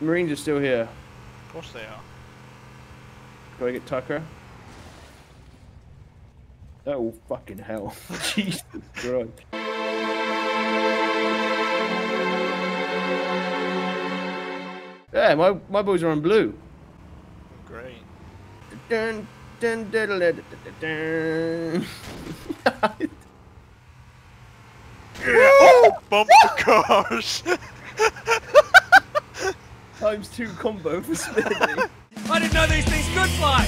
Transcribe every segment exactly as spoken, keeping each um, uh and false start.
Marines are still here. Of course they are. Gotta get Tucker. Oh, fucking hell. Jesus Christ. Yeah, my, my boys are on blue. Great. Dun, dun, dun, dun, dun, dun. Yeah, bump the cars! Times two combo for Smithy. I didn't know these things could fly!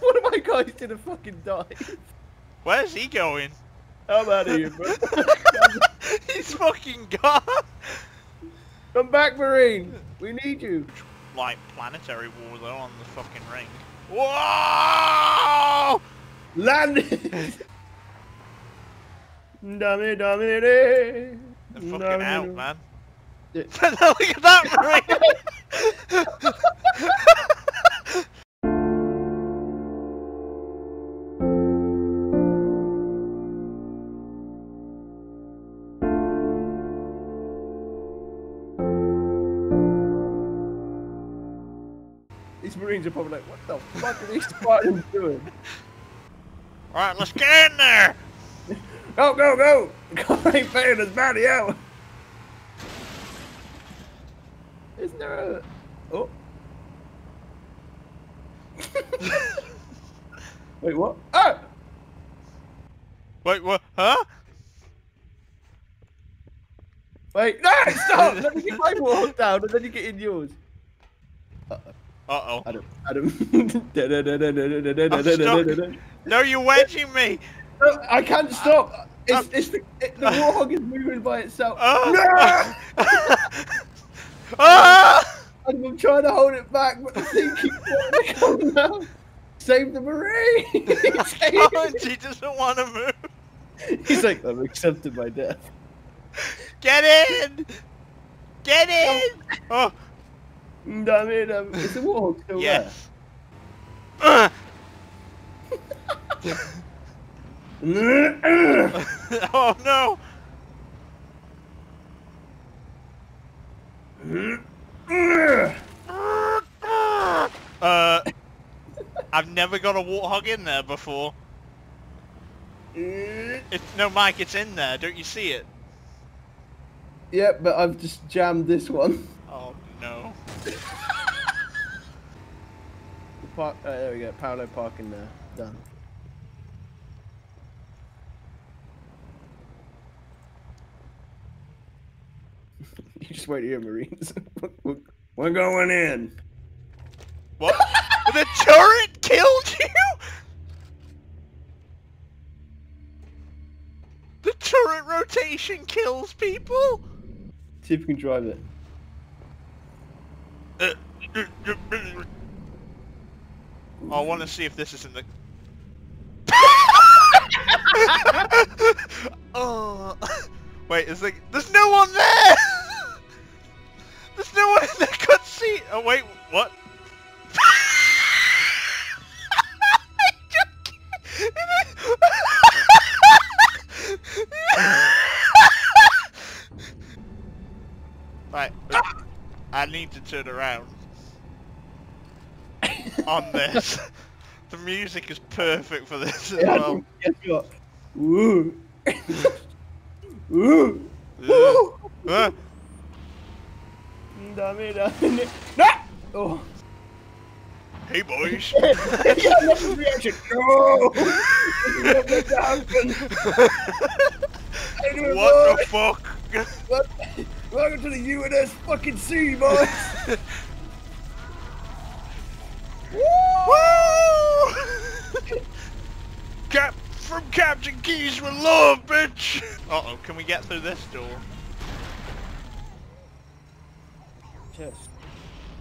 One of my guys did a fucking dive. Where's he going? I'm out of here, bro. He's fucking gone! Come back, Marine! We need you! Like planetary war though on the fucking ring. Whoa! Landed! Dummy, dummy, day. They're fucking dummy, out, dummy. Man. Yeah. Look at that, Marine! These Marines are probably like, what the fuck are these Spartans doing? Alright, let's get in there! Go, go, go! God ain't paying us bounty out! Isn't there a... Oh. Wait, what? Oh! Wait, what? Huh? Wait, no! Stop! Let me get my walls down and then you get in yours. Uh-oh. Uh oh. Adam. Adam. No, you're wedging me. No, I can't stop. It's, um, it's the, it, the Warthog is moving by itself. Oh. No! Oh. I'm trying to hold it back, but the thing keeps coming out. Save the Marine! Oh, he doesn't want to move. He's like, I've accepted my death. Get in! Get in! Oh. I mean, um, it's a walk, so yes. Uh. Oh no! Uh, I've never got a warthog in there before. It's, no, Mike, it's in there. Don't you see it? Yep, yeah, but I've just jammed this one. Oh no. The park, uh, there we go, parallel parking there, done. You just wait here, Marines. We're going in. What? The turret killed you? The turret rotation kills people? See if we can drive it. Uh, uh, uh, uh. I want to see if this is in the. Oh, wait, is there... There's no one there. There's no one in the cutscene. Oh wait, what? Right. I need to turn around on this. The music is perfect for this as well. Guess what? Woo! Woo! No! Oh! Hey boys! Reaction! No! What the fuck? What? Welcome to the U N S fucking sea, boys! Woo! Woo! Cap from Captain Keys with love, bitch! Uh oh, can we get through this door? Yes.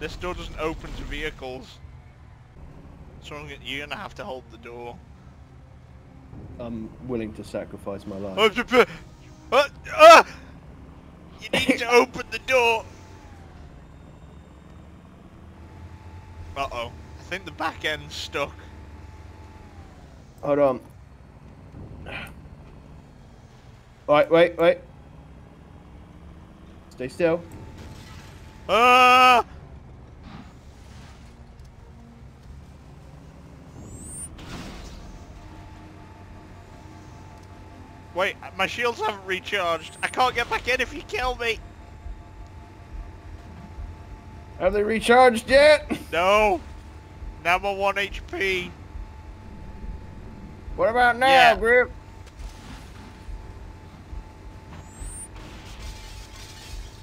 This door doesn't open to vehicles. So I'm gonna, you're gonna have to hold the door. I'm willing to sacrifice my life. Uh, uh! You need to open the door! Uh oh. I think the back end's stuck. Hold on. Wait, wait, wait. Stay still. Ah! Wait, my shields haven't recharged. I can't get back in if you kill me. Have they recharged yet? No. Now I'm on one H P. What about now, yeah. Grip?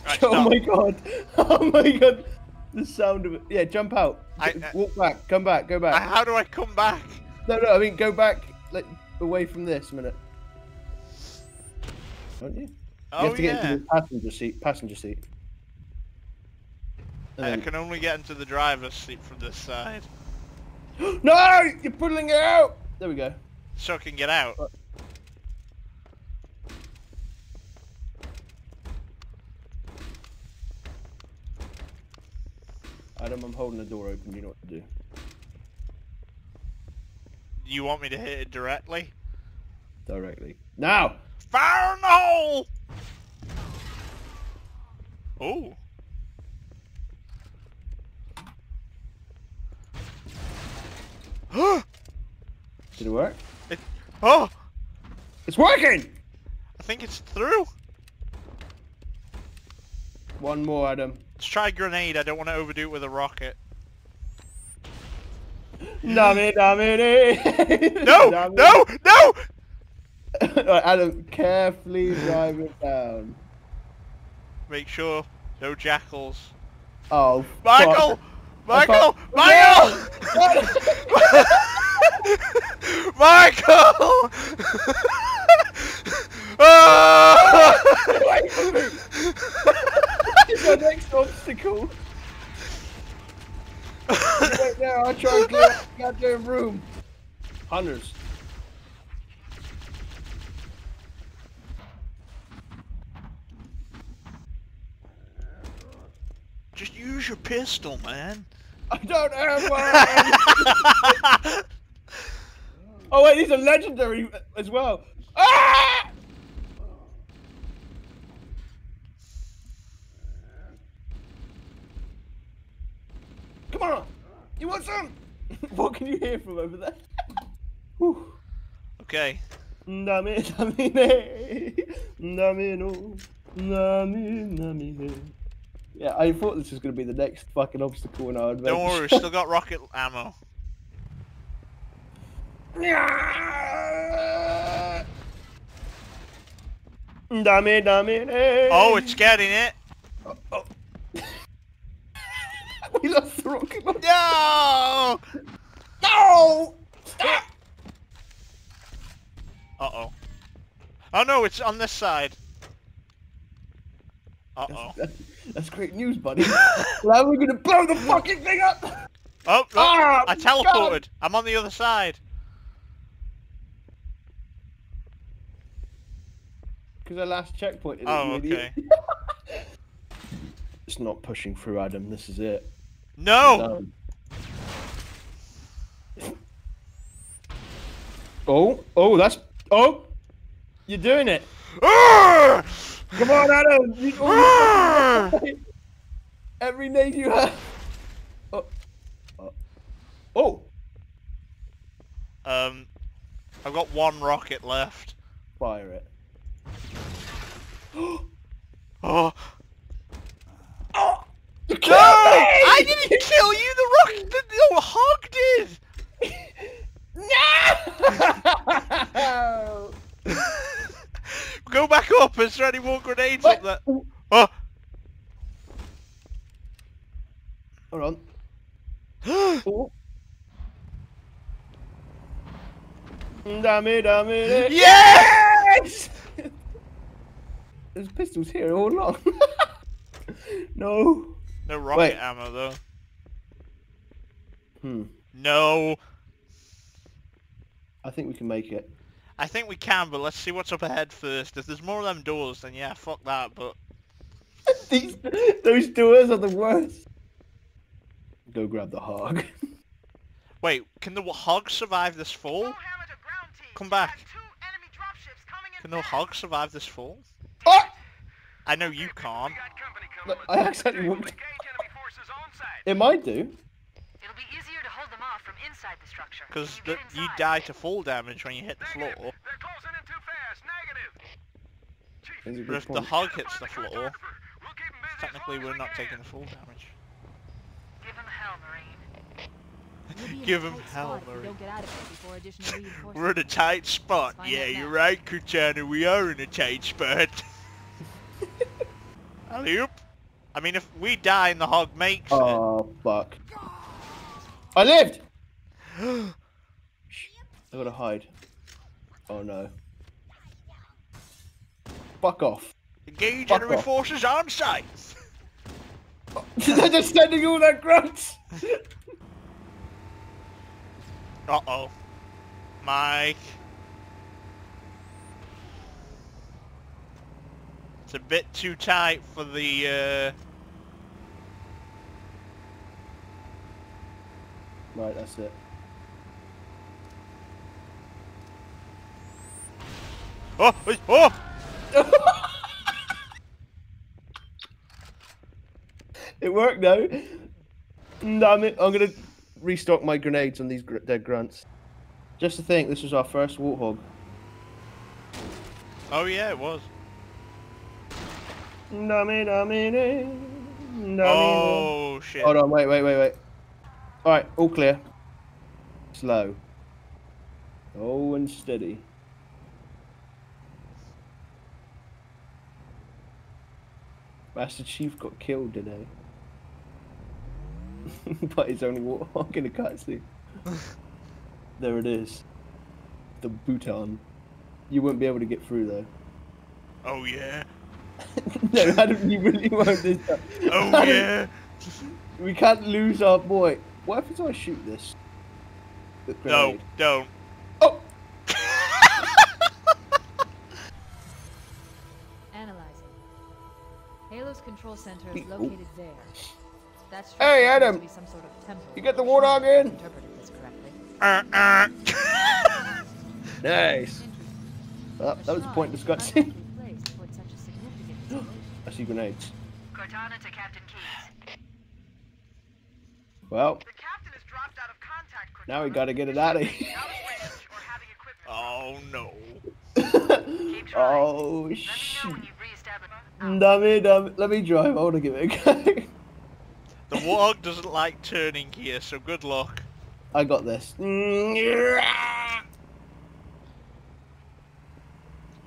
Right, oh stop. My god. Oh my god. The sound of it. Yeah, jump out. I, uh, Walk back. Come back. Go back. How do I come back? No, no, I mean, go back like, away from this a minute. Don't you? Oh, you have to yeah. get into the passenger seat. Passenger seat. Um, I can only get into the driver's seat from this side. No! You're pulling it out! There we go. So I can get out. Right. Adam, I'm holding the door open. You know what to do. You want me to hit it directly? Directly. Now! Fire in the hole! Oh. Did it work? It, oh! It's working! I think it's through. One more, Adam. Let's try grenade. I don't want to overdo it with a rocket. Dummy, dummy, dummy. No! Dummy. No! No! Right, Adam, carefully drive it down. Make sure no jackals. Oh, Michael! Fuck. Michael! Michael! Michael! It's my next obstacle. Right now, I'll try and clear out the goddamn room. Hunters. Just use your pistol, man. I don't have one! Oh wait, these are legendary as well. Ah! Come on! You want some? What can you hear from over there? Whew. Okay. Nami, nami, nami, nami, no, nami, nami. Yeah, I thought this was going to be the next fucking obstacle in our adventure. Don't worry, we've still got rocket ammo. Dummy, dummy, hey. Oh, it's getting it. Oh, oh. We lost the rocket. No! No! Stop! Uh-oh. Oh, no, it's on this side. Uh-oh. That's great news, buddy. Now we're gonna blow the fucking thing up! Oh, look, ah, I teleported. God. I'm on the other side. Because our last checkpoint is oh, okay. It's not pushing through, Adam. This is it. No! Oh, oh, that's... Oh! You're doing it! Come on, Adam! You, oh, every name you have. Oh. Oh. Oh. Um, I've got one rocket left. Fire it. Oh. Oh. You killed no! Me! I didn't kill you. The rocket, the, the hog did. No! Go back up, is there any more grenades what? Up there? Oh! Hold on. Oh. Dummy, dummy, yes! There's pistols here all along. No. No rocket Wait. ammo though. Hmm. No. I think we can make it. I think we can, but let's see what's up ahead first. If there's more of them doors, then yeah, fuck that, but... These, those doors are the worst. Go grab the hog. Wait, can the hog survive this fall? Come back. Can the Hog survive this fall? Oh! I know you can't. No, I accidentally won't. It might do. It'll be easier to hold them off from inside the structure. Because you, you die to fall damage when you hit the negative. Floor. They're closing in too fast. Negative. But if point. The Hog hits the floor, we'll technically we're not taking the fall damage. Give him hell, Marine. Give him hell, Marine. We're in a tight spot. Yeah, you're right, Cortana. We are in a tight spot. Alley-oop. I mean, if we die and the Hog makes oh, it. Oh fuck! I lived. I gotta hide. Oh no! Fuck off! Engage fuck enemy off. Forces on sight. They're just sending all their grunts. Uh oh, Mike. It's a bit too tight for the, uh... Right, that's it. Oh! Oh! It worked, though. No, I'm, I'm gonna restock my grenades on these gr dead grunts. Just to think, this was our first Warthog. Oh, yeah, it was. Dummy, dummy, dummy, dummy. Oh shit. Hold on, wait, wait, wait, wait. Alright, all clear. Slow. Oh, and steady. Master Chief got killed today. But he's only walking in a cutscene. There it is. The Bhutan. You wouldn't be able to get through though. Oh yeah. No, Adam, you really won't this time. Oh, Adam, yeah! We can't lose our boy. What happens if I shoot this? No, don't. Oh! Analyzing. Halo's control center is located there. That's hey, Adam! Be some sort of temple. You get the Warthog in? Interpreted this correctly. Uh, uh. Nice. Oh, that was a point discussing. I see grenades. Cortana to Captain Keys. Well. The captain has dropped out of contact, Cortana. Now we gotta get it out of here. Oh no. Oh shit. Dummy, dummy. Let me drive. I wanna give it a go. The Warthog doesn't like turning gear, so good luck. I got this.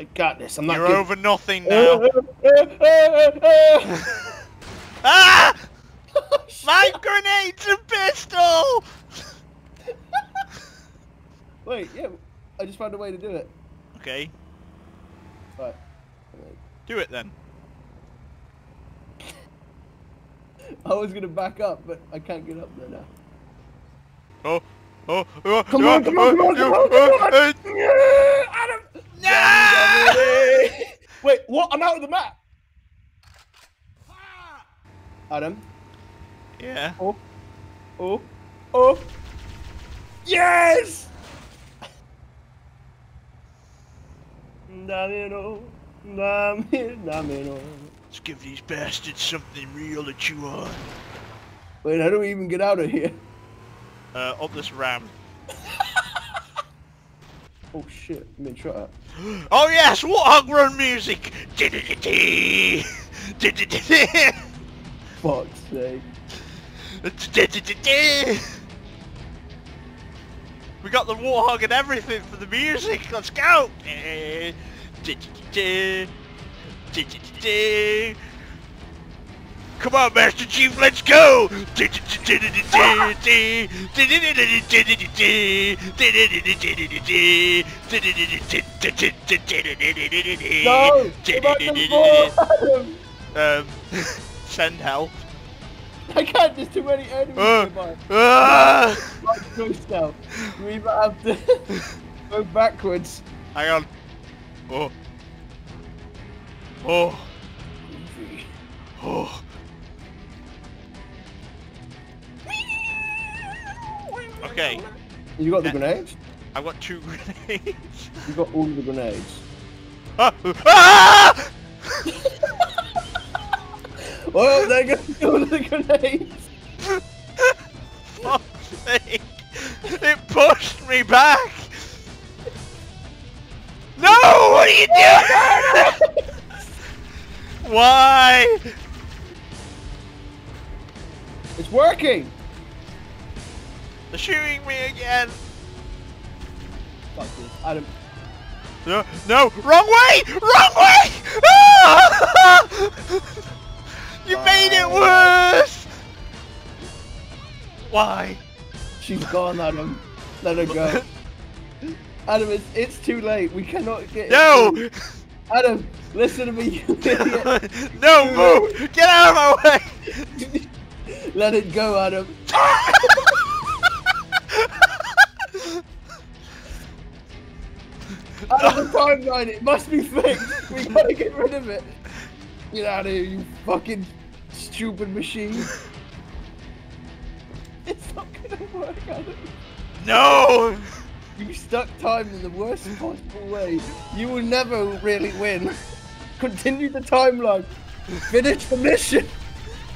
I got this. I'm not. You're good. Over nothing now. Ah! My grenades and pistol. Wait, yeah, I just found a way to do it. Okay. Right. Do it then. I was gonna back up, but I can't get up there now. Oh, oh, oh! Come on! Come on! Come on! Come on! Come on! Yeah, Adam. No! Wait, what? I'm out of the map. Adam. Yeah. Oh. Oh. Oh. Yes! Domino, domino. Let's give these bastards something real to chew on. Wait, how do we even get out of here? Uh, up this ramp. Oh shit, I've been shot at. Oh yes, Warthog Run music! Fuck's sake. We got the Warthog and everything for the music, let's go! Come on, Master Chief, let's go! No! Um, send help. I can't, there's too many enemies nearby. Uh, uh, we either have to go backwards. Hang on. Oh. Oh. Oh. Okay. You got the uh, grenades? I got two grenades. You got all of the grenades. Ah! Well, there goes one of the grenades. Fuck sake. It pushed me back. No! What are you doing? Why? It's working. They're shooting me again. Fuck this, Adam. No, no, wrong way! Wrong way! Ah! You Bye. made it worse! Why? She's gone, Adam. Let her go. Adam, it's, it's too late. We cannot get... No! It Adam, listen to me, you idiot. No, move! Get out of my way! Let it go, Adam. Out of the timeline, it must be fixed. We gotta get rid of it. Get out of here, you fucking stupid machine. It's not gonna work, Adam. No! You stuck time in the worst possible way. You will never really win. Continue the timeline. Finish the mission.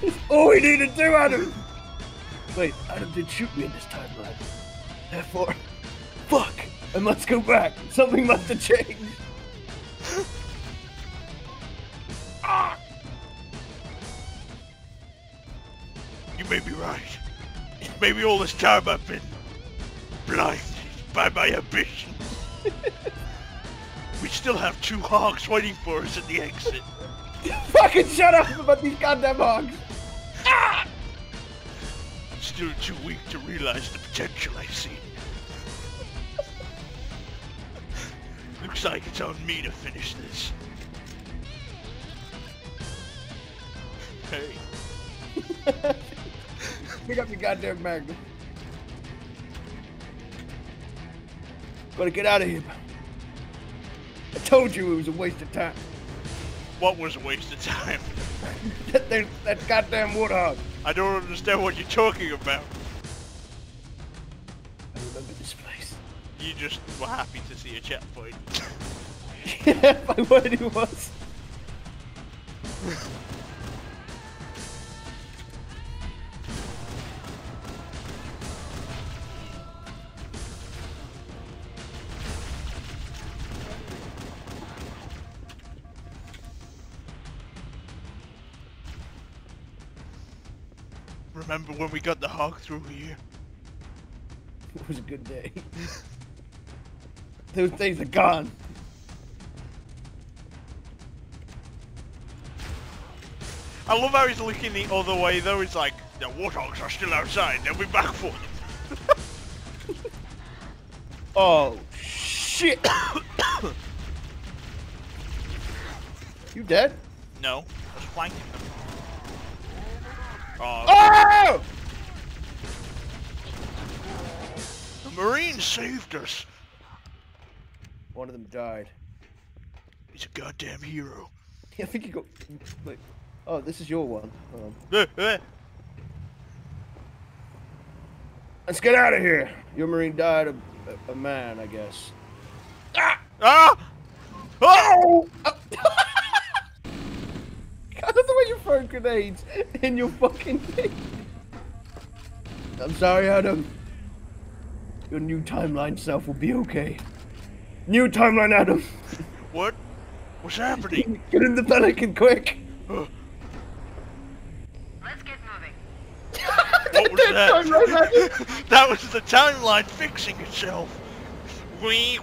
It's all we need to do, Adam. Wait, Adam did shoot me in this timeline. Therefore, fuck. I must go back. Something must have changed. Ah. You may be right. Maybe all this time I've been blinded by my ambitions. We still have two hogs waiting for us at the exit. Fucking shut up about these goddamn hogs. Ah. Still too weak to realize the potential I see. Looks like it's on me to finish this. Hey. Pick up your goddamn magnum. Gotta get out of here. I told you it was a waste of time. What was a waste of time? that, that, that goddamn Warthog. I don't understand what you're talking about. I remember this place. You just were happy to see a checkpoint. Yeah, my word it was. Remember when we got the hog through here? It was a good day. Those things are gone. I love how he's looking the other way though. He's like, the warthogs are still outside. They'll be back for them. Oh shit! You dead? No, I was flanking them. Oh! Oh! The Marines saved us. One of them died. He's a goddamn hero. Yeah, I think you got... Wait. Oh, this is your one. Hold on. Let's get out of here. Your Marine died a, a, a man, I guess. Ah! Ah! Oh! Oh! I love the way you throw grenades in your fucking thing. I'm sorry, Adam. Your new timeline self will be okay. New timeline, Adam! What? What's happening? Get in the pelican, quick! Let's get moving. What was that? That was the timeline fixing itself. We...